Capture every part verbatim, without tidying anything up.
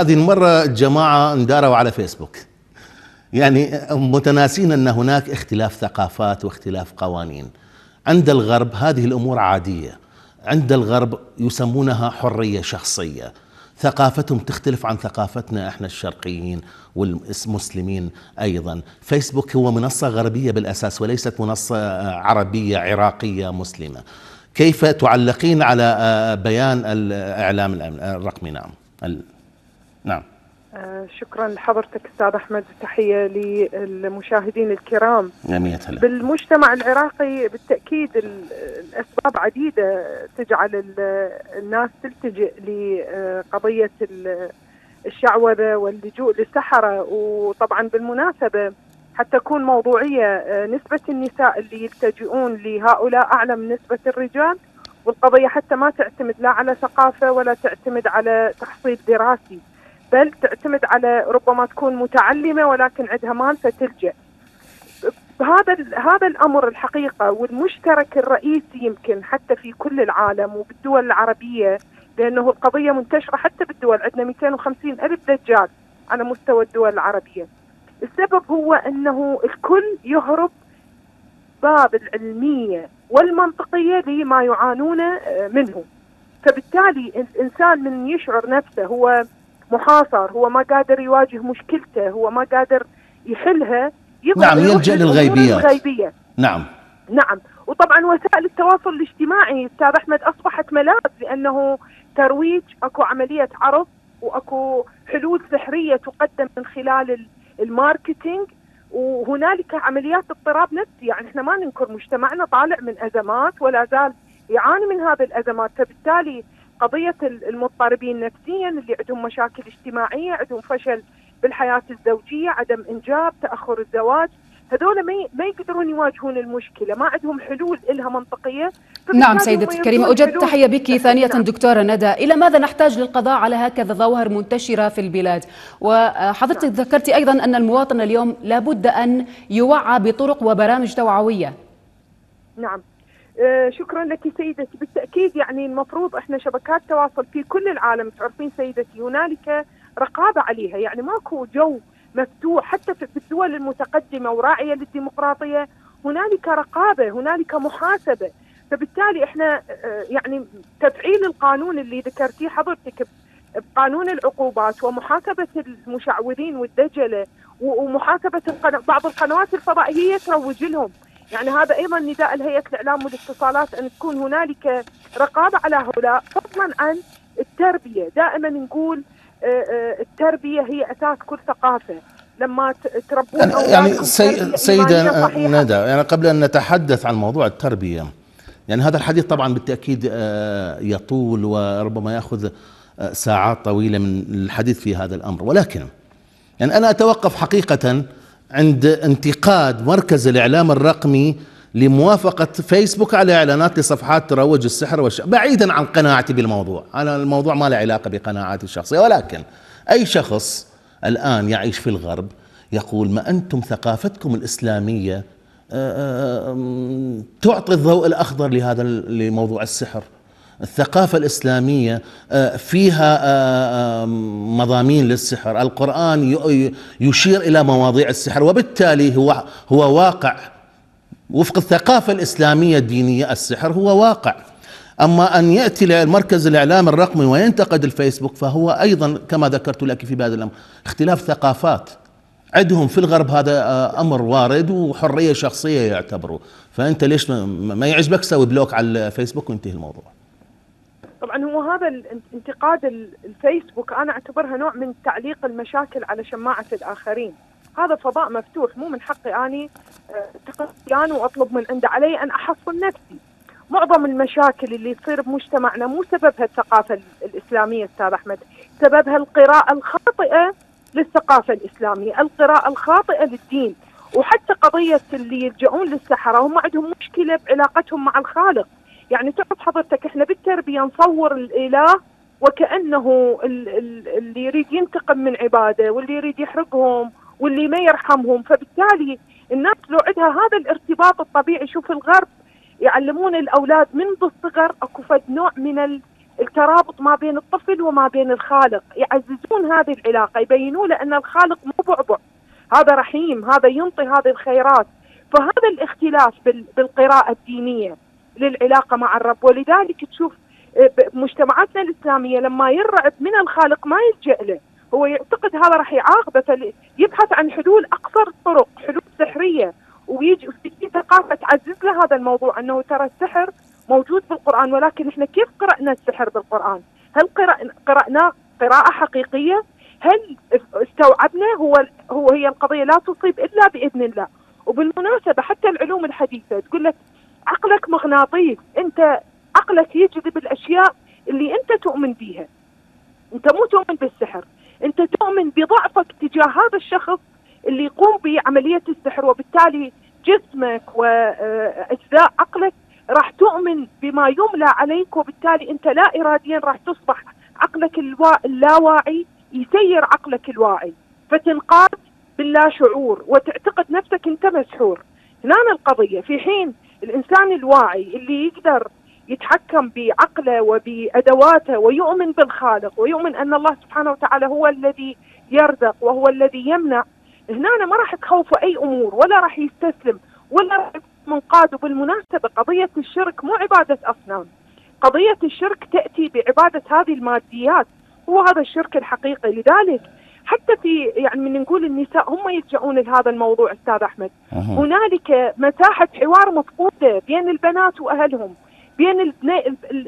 هذه المرة الجماعة انداروا على فيسبوك، يعني متناسين أن هناك اختلاف ثقافات واختلاف قوانين. عند الغرب هذه الأمور عادية، عند الغرب يسمونها حرية شخصية، ثقافتهم تختلف عن ثقافتنا احنا الشرقيين والمسلمين. ايضا فيسبوك هو منصة غربية بالاساس وليست منصة عربية عراقية مسلمة. كيف تعلقين على بيان الاعلام الرقمي؟ نعم نعم شكرا لحضرتك استاذ احمد، وتحيه للمشاهدين الكرام. بالمجتمع العراقي بالتاكيد الاسباب عديده تجعل الناس تلتجئ لقضيه الشعوذه واللجوء للسحره. وطبعا بالمناسبه حتى تكون موضوعيه، نسبه النساء اللي يلتجئون لهؤلاء اعلى من نسبه الرجال، والقضيه حتى ما تعتمد لا على ثقافه ولا تعتمد على تحصيل دراسي، بل تعتمد على ربما تكون متعلمه ولكن عندها مال فتلجأ. هذا هذا الامر الحقيقه والمشترك الرئيسي يمكن حتى في كل العالم وبالدول العربيه، لانه القضيه منتشره حتى بالدول، عندنا مئتين وخمسين ألف دجال على مستوى الدول العربيه. السبب هو انه الكل يهرب باب العلميه والمنطقيه لما يعانون منه، فبالتالي الانسان من يشعر نفسه هو محاصر، هو ما قادر يواجه مشكلته، هو ما قادر يحلها، نعم يلجأ للغيبيات. نعم نعم وطبعا وسائل التواصل الاجتماعي استاذ احمد اصبحت ملاذ، لانه ترويج، اكو عمليه عرض واكو حلول سحريه تقدم من خلال الماركتينج، وهنالك عمليات اضطراب نفسي. يعني احنا ما ننكر مجتمعنا طالع من ازمات ولا زال يعاني من هذه الازمات، فبالتالي قضية المضطربين نفسيا اللي عندهم مشاكل اجتماعية، عندهم فشل بالحياة الزوجية، عدم إنجاب، تأخر الزواج، هذول ما يقدرون يواجهون المشكلة، ما عندهم حلول إلها منطقية. نعم سيدتي الكريمة، أوجدت تحية بك ثانية دكتورة ندى. إلى ماذا نحتاج للقضاء على هكذا ظواهر منتشرة في البلاد؟ وحضرتك ذكرتي أيضا أن المواطن اليوم لابد أن يوعى بطرق وبرامج توعوية. نعم آه شكرا لك سيدتي. بالتأكيد يعني المفروض احنا شبكات تواصل في كل العالم، تعرفين سيدتي هنالك رقابة عليها، يعني ماكو جو مفتوح. حتى في الدول المتقدمة وراعية للديمقراطية هنالك رقابة، هنالك محاسبة، فبالتالي احنا آه يعني تفعيل القانون اللي ذكرتيه حضرتك بقانون العقوبات ومحاسبة المشعوذين والدجلة ومحاسبة القنو... بعض القنوات الفضائية تروج لهم. يعني هذا ايضا نداء لهيئه الاعلام والاتصالات ان تكون هنالك رقابه على هؤلاء، فضلا عن التربيه. دائما نقول التربيه هي اساس كل ثقافه، لما تربون يعني سي سيده ندى، يعني قبل ان نتحدث عن موضوع التربيه، يعني هذا الحديث طبعا بالتاكيد يطول وربما ياخذ ساعات طويله من الحديث في هذا الامر، ولكن يعني انا اتوقف حقيقه عند انتقاد مركز الإعلام الرقمي لموافقة فيسبوك على إعلانات لصفحات تروج السحر والش... بعيدا عن قناعتي بالموضوع، أنا الموضوع ما له علاقة بقناعاتي الشخصية، ولكن أي شخص الآن يعيش في الغرب يقول ما أنتم ثقافتكم الإسلامية تعطي الضوء الأخضر لهذا لموضوع السحر، الثقافة الإسلامية فيها مضامين للسحر، القرآن يشير إلى مواضيع السحر، وبالتالي هو هو واقع وفق الثقافة الإسلامية الدينية، السحر هو واقع. أما أن يأتي مركز الإعلام الرقمي وينتقد الفيسبوك فهو أيضا كما ذكرت لك في بعض الأمر اختلاف ثقافات، عندهم في الغرب هذا أمر وارد وحرية شخصية يعتبروا، فأنت ليش ما يعجبك سوي بلوك على الفيسبوك وانتهي الموضوع. طبعا هو هذا الانتقاد الفيسبوك انا اعتبرها نوع من تعليق المشاكل على شماعه الاخرين، هذا فضاء مفتوح، مو من حقي اني انتقد يعني واطلب من عنده، علي ان احصن نفسي. معظم المشاكل اللي تصير بمجتمعنا مو سببها الثقافه الاسلاميه استاذ احمد، سببها القراءه الخاطئه للثقافه الاسلاميه، القراءه الخاطئه للدين، وحتى قضيه اللي يلجؤون للسحره هم عندهم مشكله بعلاقتهم مع الخالق. يعني تعرف حضرتك احنا بالتربيه نصور الاله وكانه اللي يريد ينتقم من عباده واللي يريد يحرقهم واللي ما يرحمهم، فبالتالي الناس لو عندها هذا الارتباط الطبيعي. شوف الغرب يعلمون الاولاد من بالصغر اكو فد نوع من الترابط ما بين الطفل وما بين الخالق، يعززون هذه العلاقة، يبينوا له أن الخالق مو بعبع، هذا رحيم، هذا ينطي هذه الخيرات. فهذا الاختلاف بالقراءة الدينية للعلاقة مع الرب، ولذلك تشوف مجتمعاتنا الإسلامية لما يرعب من الخالق ما يلجأ له، هو يعتقد هذا راح يعاقبه، فيبحث عن حلول أقصر الطرق، حلول سحرية، ويجي في ثقافة تعزز له هذا الموضوع أنه ترى السحر موجود بالقرآن، ولكن احنا كيف قرأنا السحر بالقرآن؟ هل قرأنا قراءة حقيقية؟ هل استوعبنا هو هو هي القضية لا تصيب إلا بإذن الله؟ وبالمناسبة حتى العلوم الحديثة تقول لك عقلك مغناطيس، أنت عقلك يجذب الأشياء اللي أنت تؤمن بيها، أنت مو تؤمن بالسحر، أنت تؤمن بضعفك تجاه هذا الشخص اللي يقوم بعملية السحر، وبالتالي جسمك وأجزاء عقلك راح تؤمن بما يملى عليك، وبالتالي أنت لا إراديا راح تصبح عقلك اللاواعي يسير عقلك الواعي، فتنقاد باللا شعور وتعتقد نفسك أنت مسحور. هنا القضية، في حين الإنسان الواعي اللي يقدر يتحكم بعقله وبأدواته ويؤمن بالخالق ويؤمن أن الله سبحانه وتعالى هو الذي يرزق وهو الذي يمنع، هنا ما راح تخوفه أي أمور ولا راح يستسلم ولا راح منقاد. وبالمناسبة قضية الشرك مو عبادة أصنام، قضية الشرك تأتي بعبادة هذه الماديات، هو هذا الشرك الحقيقي. لذلك حتى في يعني من نقول النساء هم يلجؤون لهذا الموضوع أستاذ أحمد، أه. هنالك مساحة حوار مفقودة بين البنات وأهلهم، بين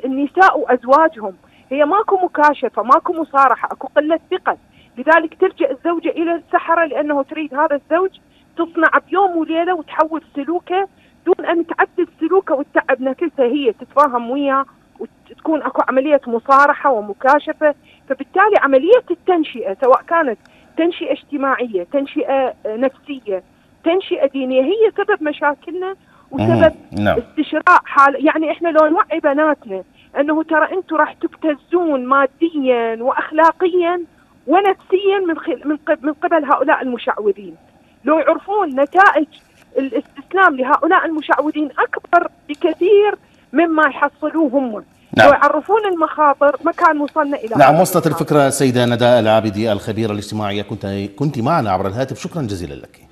النساء وأزواجهم، هي ماكو مكاشفة، ماكو مصارحة، أكو قلة ثقة، لذلك تلجأ الزوجة إلى السحرة لأنه تريد هذا الزوج تصنع بيوم وليلة وتحول سلوكه دون أن تعدل سلوكه وتتعب نفسها، هي تتفاهم وياه وتكون أكو عملية مصارحة ومكاشفة. فبالتالي عملية التنشئة سواء كانت تنشئة اجتماعية، تنشئة نفسية، تنشئة دينية، هي سبب مشاكلنا وسبب استشراء حال. يعني احنا لو نوعي بناتنا انه ترى انتم راح تبتزون ماديا واخلاقيا ونفسيا من من من قبل هؤلاء المشعوذين، لو يعرفون نتائج الاستسلام لهؤلاء المشعوذين اكبر بكثير مما يحصلوه هم. نعم. ويعرفون المخاطر ما كان وصلنا إلى. نعم، وصلت الفكرة. سيدة ندى العابدي الخبيرة الاجتماعية كنت كنت معنا عبر الهاتف، شكرا جزيلا لك.